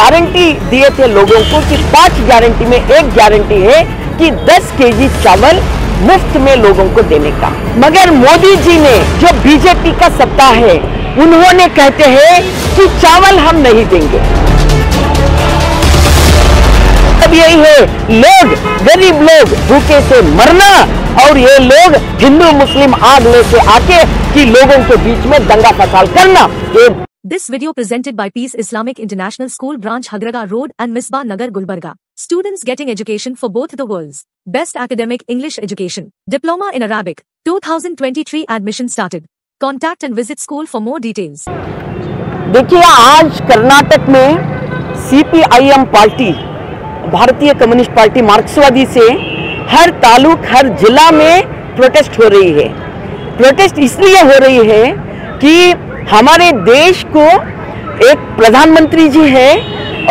Guarantee दिए थे लोगों को कि 5 गारंटी में एक गारंटी है कि 10 केजी चावल मुफ्त में लोगों को देने का। मगर मोदी जी ने, जो बीजेपी का सत्ता है, उन्होंने कहते हैं कि चावल हम नहीं देंगे। अब यही है, लोग, गरीब लोग भूखे से मरना और ये लोग हिंदू मुस्लिम आग लेके आके कि लोगों के बीच में दंगा फसाद करना। This video presented by Peace Islamic International School branch Hagaraga Road and Misbah Nagar Gulbarga. Students getting education for both the worlds. Best academic English education. Diploma in Arabic. 2023 admission started. Contact and visit school for more details. देखिए, आज कर्नाटक में CPIM party, भारतीय communist party मार्क्सवादी से हर तालुक हर जिला में protest हो रही है। प्रोटेस्ट इसलिए हो रही है कि हमारे देश को एक प्रधानमंत्री जी है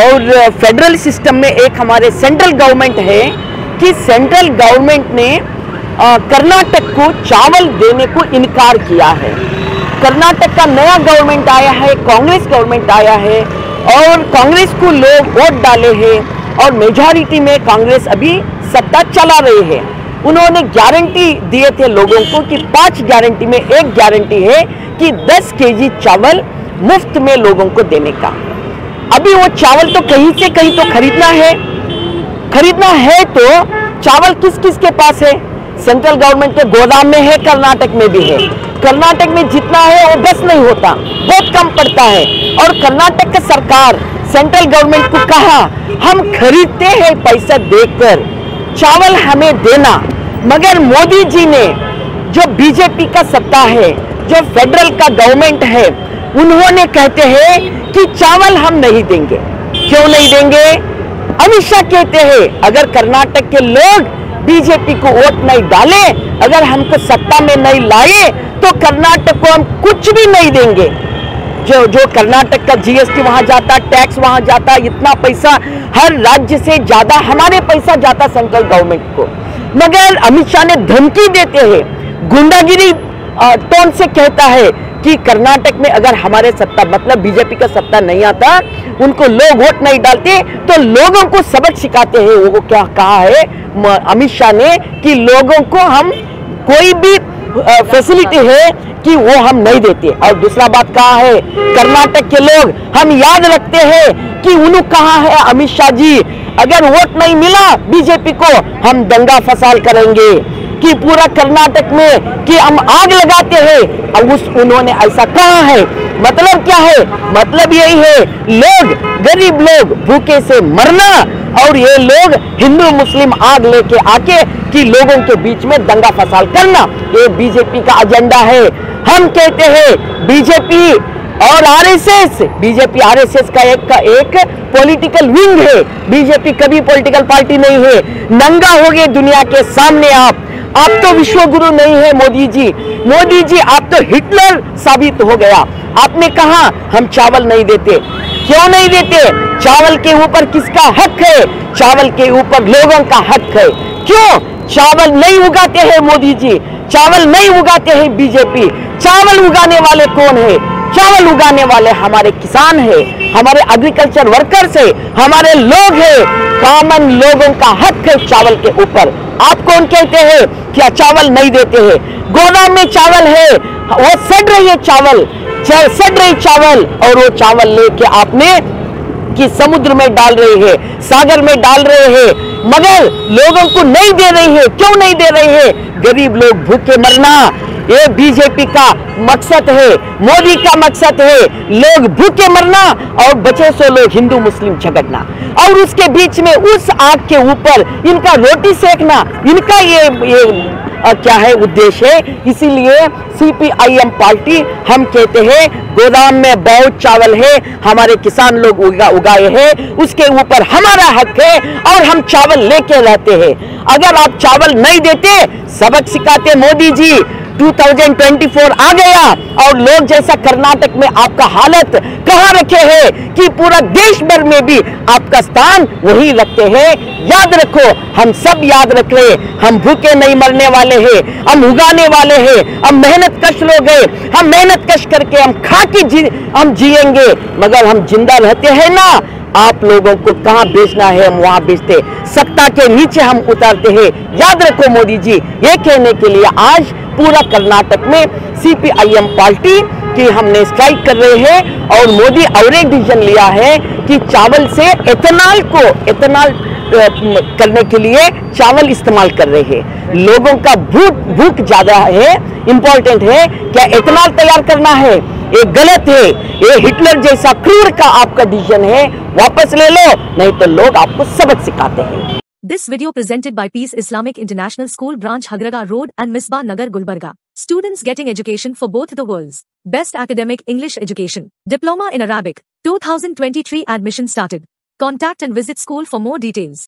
और फेडरल सिस्टम में एक हमारे सेंट्रल गवर्नमेंट है कि सेंट्रल गवर्नमेंट ने कर्नाटक को चावल देने को इनकार किया है। कर्नाटक का नया गवर्नमेंट आया है, कांग्रेस गवर्नमेंट आया है और कांग्रेस को लोग वोट डाले हैं और मेजॉरिटी में कांग्रेस अभी सत्ता चला रही है। उन्होंने गारंटी दिए थे लोगों को कि 5 गारंटी में एक गारंटी है कि 10 केजी चावल मुफ्त में लोगों को देने का। अभी वो चावल तो कहीं से कहीं तो खरीदना है तो चावल किस के पास है? सेंट्रल गवर्नमेंट के गोदाम में है, कर्नाटक में भी है। कर्नाटक में जितना है वो 10 नहीं होता, बहुत कम पड़ता है। और कर्नाटक का सरकार सेंट्रल गवर्नमेंट को कहा, हम खरीदते हैं पैसा देकर, चावल हमें देना। मगर मोदी जी ने, जो बीजेपी का सत्ता है, जो फेडरल का गवर्नमेंट है, उन्होंने कहते हैं कि चावल हम नहीं देंगे। क्यों नहीं देंगे? हमेशा कहते हैं, अगर कर्नाटक के लोग बीजेपी को वोट नहीं डाले, अगर हमको सत्ता में नहीं लाए, तो कर्नाटक को हम कुछ भी नहीं देंगे। जो कर्नाटक का GST वहाँ जाता, टैक्स वहाँ जाता, इतना पैसा हर राज्य से ज़्यादा हमारे पैसा जाता सेंट्रल गवर्नमेंट को। मगर अमित शाह ने धमकी देते हैं, गुंडागिरी टोन से कहता है कि कर्नाटक में अगर हमारे सत्ता, मतलब बीजेपी का सत्ता नहीं आता, उनको लोग वोट नहीं डालते, तो लोगों को सबक सिखाते हैं। वो क्या कहा है अमित शाह ने कि लोगों को हम कोई भी फैसिलिटी है कि वो हम नहीं देते। और दूसरा बात कहा है, कर्नाटक के लोग हम याद रखते हैं कि उन्होंने कहा है अमित शाह जी, अगर वोट नहीं मिला बीजेपी को, हम दंगा फसाद करेंगे, कि पूरा कर्नाटक में कि हम आग लगाते हैं। अब उन्होंने ऐसा कहा है। मतलब क्या है? मतलब यही है, लोग, गरीब लोग भूखे से मरना और ये लोग हिंदू मुस्लिम आग लेके आके कि लोगों के बीच में दंगा फसाद करना, ये बीजेपी का एजेंडा है। हम कहते हैं बीजेपी और RSS, बीजेपी RSS का एक पॉलिटिकल विंग है। बीजेपी कभी पॉलिटिकल पार्टी नहीं है। नंगा हो गए दुनिया के सामने आप तो विश्व गुरु नहीं है मोदी जी, आप तो हिटलर साबित हो गया। आपने कहा हम चावल नहीं देते। क्यों नहीं देते? चावल के ऊपर किसका हक है? चावल के ऊपर लोगों का हक है। क्यों चावल नहीं उगाते हैं मोदी जी? चावल नहीं उगाते हैं बीजेपी। चावल उगाने वाले कौन है? चावल उगाने वाले हमारे किसान है, हमारे एग्रीकल्चर वर्कर्स है, हमारे लोग है। कॉमन लोगों का हक है चावल के ऊपर। आप कौन कहते हैं क्या चावल नहीं देते हैं? गोदाम में चावल है, वो सड़ रही चावल और वो चावल लेके आपने कि समुद्र में डाल रही है, सागर में डाल रहे हैं, मगर लोगों को नहीं दे रही है। क्यों नहीं दे रही है? गरीब लोग भूखे मरना, ये बीजेपी का मकसद है, मोदी का मकसद है, लोग भूखे मरना और बचे सो लोग हिंदू मुस्लिम झगड़ना। और उसके बीच में उस आग के ऊपर इनका रोटी सेकना, इनका ये क्या है उद्देश्य है। इसीलिए CPIM पार्टी, हम कहते हैं गोदाम में बहुत चावल है, हमारे किसान लोग उगाए हैं, उसके ऊपर हमारा हक है और हम चावल लेके रहते हैं। अगर आप चावल नहीं देते, सबक सिखाते मोदी जी। 2024 आ गया और लोग जैसा कर्नाटक में आपका हालत कहाँ रखे हैं कि पूरा देश भर में भी आपका स्थान वही रखते हैं। याद रखो, हम सब याद रख रहे, हम भूखे नहीं मरने वाले हैं, हम उगाने वाले हैं, हम मेहनत कश लोग हैं, हम मेहनत कश करके हम खा के हम जिएंगे। मगर हम जिंदा रहते हैं ना, आप लोगों को कहाँ बेचना है हम वहाँ बेचते, सत्ता के नीचे हम उतारते हैं। याद रखो मोदी जी, ये कहने के लिए आज पूरा कर्नाटक में सीपीआईएम पार्टी की हमने स्ट्राइक कर रहे हैं। और मोदी और एक डिसीजन लिया है कि चावल से एथेनॉल को एथेनॉल करने के लिए चावल इस्तेमाल कर रहे हैं। लोगों का भूख ज्यादा है, इम्पोर्टेंट है क्या एथेनॉल तैयार करना है? ये गलत है, ये हिटलर जैसा क्रूर का आपका डिसीजन है, वापस ले लो, नहीं तो लोग आपको सबक सिखाते हैं। This video presented by peace Islamic international school branch Hagarga road and Misba Nagar Gulbarga. Students getting education for both the worlds. Best academic English education. Diploma in Arabic. 2023 admission started. Contact and visit school for more details.